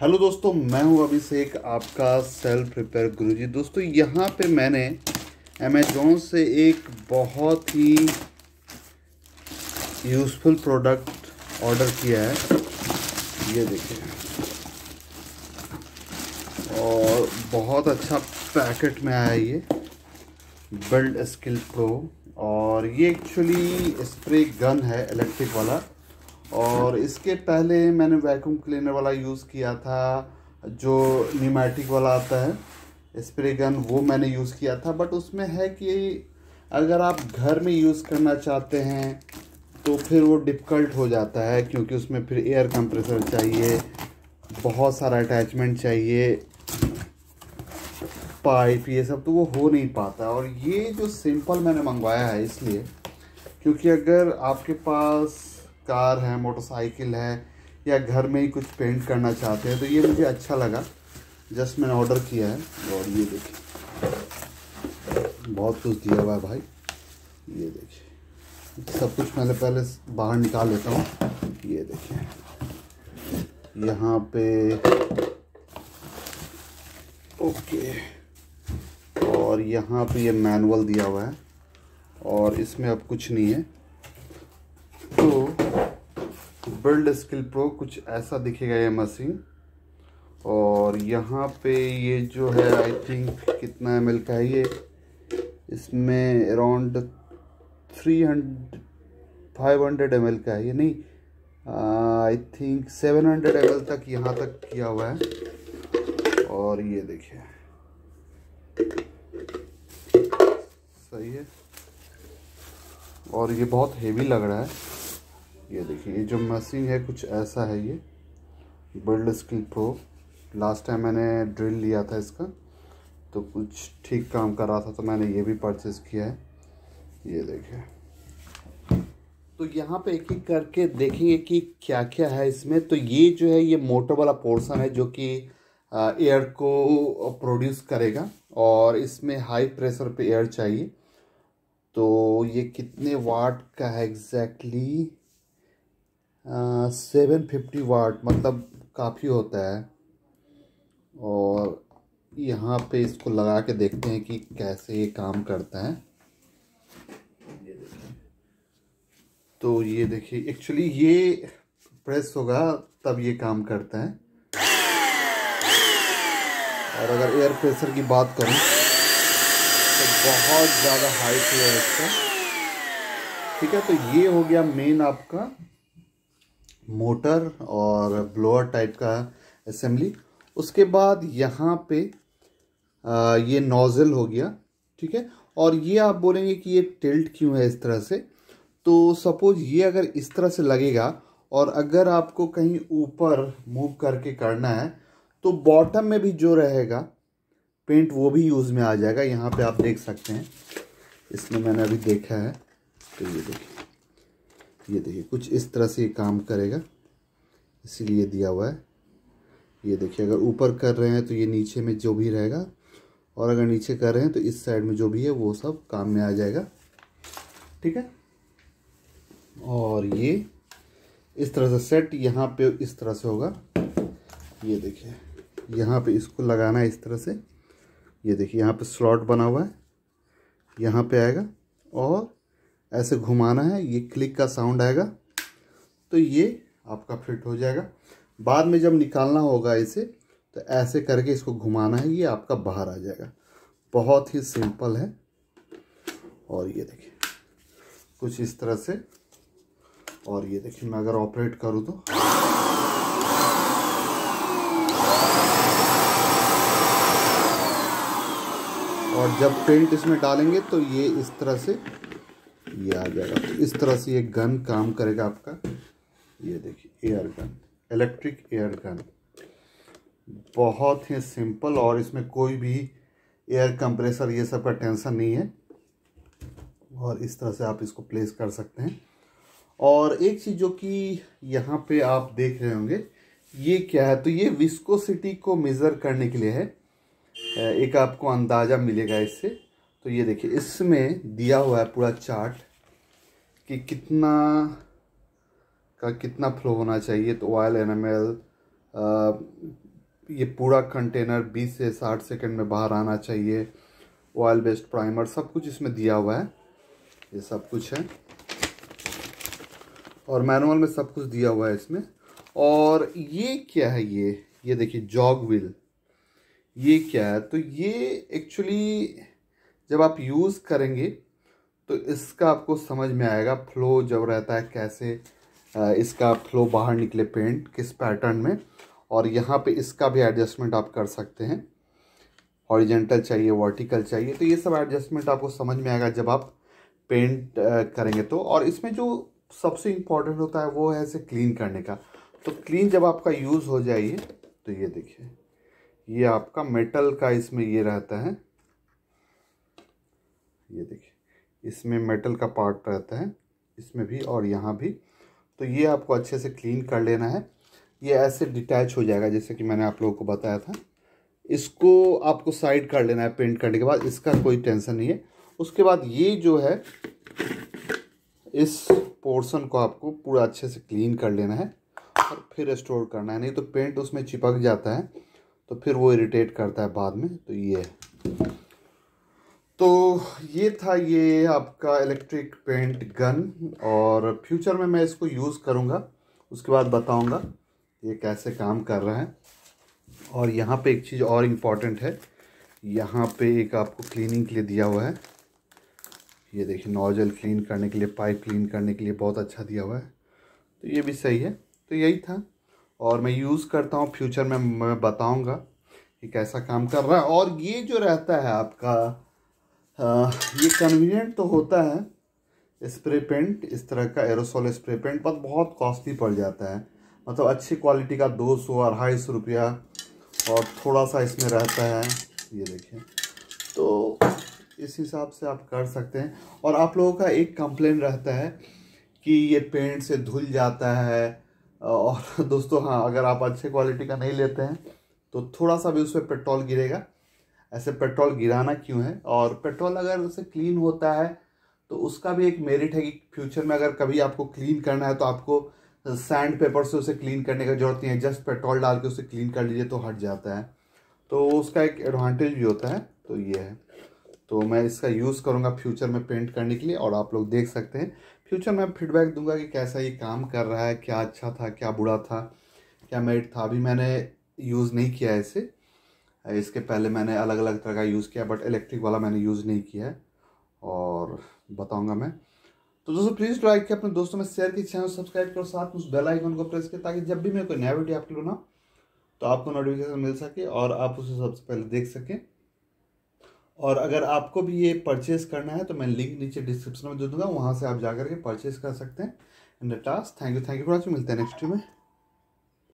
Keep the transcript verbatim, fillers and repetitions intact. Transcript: Hello दोस्तों, मैं हूं अभिषेक, आपका सेल्फ रिपेयर गुरुजी। दोस्तों यहां पे मैंने अमेजोन से एक बहुत ही यूज़फुल प्रोडक्ट ऑर्डर किया है, ये देखिए, और बहुत अच्छा पैकेट में आया ये बिल्ड स्किल प्रो। और ये एक्चुअली स्प्रे गन है इलेक्ट्रिक वाला, और इसके पहले मैंने वैक्यूम क्लीनर वाला यूज़ किया था, जो न्यूमैटिक वाला आता है स्प्रे गन, वो मैंने यूज़ किया था। बट उसमें है कि अगर आप घर में यूज़ करना चाहते हैं तो फिर वो डिफ़िकल्ट हो जाता है, क्योंकि उसमें फिर एयर कंप्रेसर चाहिए, बहुत सारा अटैचमेंट चाहिए, पाइप, ये सब, तो वो हो नहीं पाता। और ये जो सिंपल मैंने मंगवाया है इसलिए, क्योंकि अगर आपके पास कार है, मोटरसाइकिल है, या घर में ही कुछ पेंट करना चाहते हैं तो ये मुझे अच्छा लगा, जस्ट मैंने ऑर्डर किया है। और ये देखिए, बहुत कुछ दिया हुआ है भाई, ये देखिए, सब कुछ मैंने पहले बाहर निकाल लेता हूँ। ये देखिए यहाँ पे, ओके, और यहाँ पे ये मैनुअल दिया हुआ है, और इसमें अब कुछ नहीं है। बिल्ड स्किल प्रो कुछ ऐसा दिखेगा ये मशीन। और यहाँ पे ये जो है, आई थिंक कितना एम एल का है ये, इसमें around three hundred five hundred M L का है ये, नहीं I think seven hundred M L तक यहाँ तक किया हुआ है। और ये देखिए, सही है, और ये बहुत हेवी लग रहा है। ये देखिए, ये जो मशीन है कुछ ऐसा है ये build skill pro. Last time मैंने ड्रिल लिया था इसका, तो कुछ ठीक काम कर रहा था, तो मैंने ये भी परचेज़ किया है। ये देखिए, तो यहाँ पे एक एक करके देखेंगे कि क्या क्या है इसमें। तो ये जो है ये मोटर वाला पोर्शन है, जो कि एयर को प्रोड्यूस करेगा, और इसमें हाई प्रेशर पे एयर चाहिए। तो ये कितने वाट का है एग्जैक्टली, सेवन फिफ्टी वाट, मतलब काफ़ी होता है। और यहाँ पे इसको लगा के देखते हैं कि कैसे ये काम करता है। तो ये देखिए, एक्चुअली ये प्रेस होगा तब ये काम करता है। और अगर एयर प्रेशर की बात करूँ तो बहुत ज़्यादा हाई है इसका, ठीक है। तो ये हो गया मेन आपका मोटर और ब्लोअर टाइप का असेंबली। उसके बाद यहाँ पे आ, ये नोजल हो गया, ठीक है। और ये आप बोलेंगे कि ये टिल्ट क्यों है इस तरह से, तो सपोज ये अगर इस तरह से लगेगा, और अगर आपको कहीं ऊपर मूव करके करना है तो बॉटम में भी जो रहेगा पेंट वो भी यूज़ में आ जाएगा। यहाँ पे आप देख सकते हैं, इसमें मैंने अभी देखा है, तो ये देखिए, ये देखिए कुछ इस तरह से ये काम करेगा, इसीलिए दिया हुआ है। ये देखिए, अगर ऊपर कर रहे हैं तो ये नीचे में जो भी रहेगा, और अगर नीचे कर रहे हैं तो इस साइड में जो भी है वो सब काम में आ जाएगा, ठीक है। और ये इस तरह से सेट यहाँ पे इस तरह से होगा। ये देखिए, यहाँ पे इसको लगाना है इस तरह से। ये देखिए, यहाँ पे स्लॉट बना हुआ है, यहाँ पे आएगा, और ऐसे घुमाना है, ये क्लिक का साउंड आएगा, तो ये आपका फिट हो जाएगा। बाद में जब निकालना होगा इसे, तो ऐसे करके इसको घुमाना है, ये आपका बाहर आ जाएगा। बहुत ही सिंपल है। और ये देखिए कुछ इस तरह से, और ये देखिए मैं अगर ऑपरेट करूँ तो और जब पेंट इसमें डालेंगे तो ये इस तरह से ये आ जाएगा। तो इस तरह से ये गन काम करेगा आपका। ये देखिए, air gun, electric air gun, बहुत ही सिंपल, और इसमें कोई भी एयर कंप्रेसर ये सब का टेंशन नहीं है। और इस तरह से आप इसको प्लेस कर सकते हैं। और एक चीज़ जो कि यहाँ पे आप देख रहे होंगे, ये क्या है, तो ये विस्कोसिटी को मेज़र करने के लिए है, एक आपको अंदाज़ा मिलेगा इससे। तो ये देखिए, इसमें दिया हुआ है पूरा चार्ट कि कितना का कितना फ्लो होना चाहिए, तो ऑयल एन एम एल, ये पूरा कंटेनर बीस से साठ सेकंड में बाहर आना चाहिए। ऑयल बेस्ड प्राइमर सब कुछ इसमें दिया हुआ है, ये सब कुछ है और मैनुअल में सब कुछ दिया हुआ है इसमें। और ये क्या है, ये ये देखिए जॉग व्हील, ये क्या है? तो ये एक्चुअली जब आप यूज़ करेंगे तो इसका आपको समझ में आएगा फ्लो जब रहता है, कैसे इसका फ्लो बाहर निकले पेंट किस पैटर्न में। और यहाँ पे इसका भी एडजस्टमेंट आप कर सकते हैं, हॉरिजेंटल चाहिए, वर्टिकल चाहिए, तो ये सब एडजस्टमेंट आपको समझ में आएगा जब आप पेंट करेंगे तो। और इसमें जो सबसे इम्पॉर्टेंट होता है वो है इसे क्लीन करने का। तो क्लीन जब आपका यूज़ हो जाइए तो ये देखिए ये आपका मेटल का इसमें ये रहता है, ये देखिए इसमें मेटल का पार्ट रहता है, इसमें भी और यहाँ भी। तो ये आपको अच्छे से क्लीन कर लेना है, ये ऐसे डिटैच हो जाएगा जैसे कि मैंने आप लोगों को बताया था। इसको आपको साइड कर लेना है पेंट करने के बाद, इसका कोई टेंशन नहीं है। उसके बाद ये जो है इस पोर्शन को आपको पूरा अच्छे से क्लीन कर लेना है और फिर रिस्टोर करना है, नहीं तो पेंट उसमें चिपक जाता है तो फिर वो इरिटेट करता है बाद में। तो ये तो ये था ये आपका इलेक्ट्रिक पेंट गन, और फ्यूचर में मैं इसको यूज़ करूँगा, उसके बाद बताऊँगा ये कैसे काम कर रहा है। और यहाँ पे एक चीज़ और इम्पॉर्टेंट है, यहाँ पे एक आपको क्लीनिंग के लिए दिया हुआ है, ये देखिए नोजल क्लीन करने के लिए, पाइप क्लीन करने के लिए बहुत अच्छा दिया हुआ है, तो ये भी सही है। तो यही था और मैं यूज़ करता हूँ, फ्यूचर में मैं बताऊँगा कि कैसा काम कर रहा है। और ये जो रहता है आपका आ, ये कन्वीनियंट तो होता है स्प्रे पेंट, इस तरह का एरोसोल स्प्रे पेंट, पर बहुत कॉस्टली पड़ जाता है, मतलब अच्छी क्वालिटी का दो सौ अढ़ाई सौ रुपया और थोड़ा सा इसमें रहता है, ये देखिए। तो इस हिसाब से आप कर सकते हैं। और आप लोगों का एक कंप्लेन रहता है कि ये पेंट से धुल जाता है, और दोस्तों हाँ, अगर आप अच्छे क्वालिटी का नहीं लेते हैं तो थोड़ा सा भी उस पर पेट्रोल गिरेगा। ऐसे पेट्रोल गिराना क्यों है? और पेट्रोल अगर उसे क्लीन होता है तो उसका भी एक मेरिट है कि फ्यूचर में अगर कभी आपको क्लीन करना है तो आपको सैंड पेपर से उसे क्लीन करने की जरूरत नहीं है, जस्ट पेट्रोल डाल के उसे क्लीन कर लीजिए तो हट जाता है, तो उसका एक एडवांटेज भी होता है। तो ये है, तो मैं इसका यूज़ करूँगा फ्यूचर में पेंट करने के लिए, और आप लोग देख सकते हैं फ्यूचर में फीडबैक दूंगा कि कैसा ये काम कर रहा है, क्या अच्छा था, क्या बुरा था, क्या मेरिट था। अभी मैंने यूज़ नहीं किया है इसे, इसके पहले मैंने अलग अलग तरह का यूज़ किया बट इलेक्ट्रिक वाला मैंने यूज़ नहीं किया है, और बताऊँगा मैं। तो दोस्तों प्लीज़ लाइक करें, अपने दोस्तों में शेयर कीजिए, चैनल सब्सक्राइब करो, साथ में उस बेल आइकन को प्रेस करें ताकि जब भी मैं कोई नया वीडियो आपके लिए ना तो आपको नोटिफिकेशन मिल सके और आप उसे सबसे पहले देख सकें। और अगर आपको भी ये परचेज़ करना है तो मैं लिंक नीचे डिस्क्रिप्शन में दे दूँगा, वहाँ से आप जाकर के परचेज़ कर सकते हैं। And task, thank you thank you for watching, मिलते हैं नेक्स्ट वीडियो में।